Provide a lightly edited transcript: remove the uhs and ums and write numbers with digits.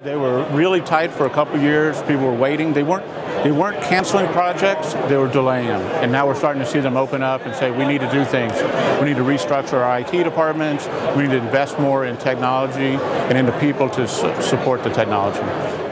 They were really tight for a couple of years. People were waiting. They weren't canceling projects. They were delaying them. And now we're starting to see them open up and say, we need to do things. We need to restructure our IT departments. We need to invest more in technology and into people to support the technology.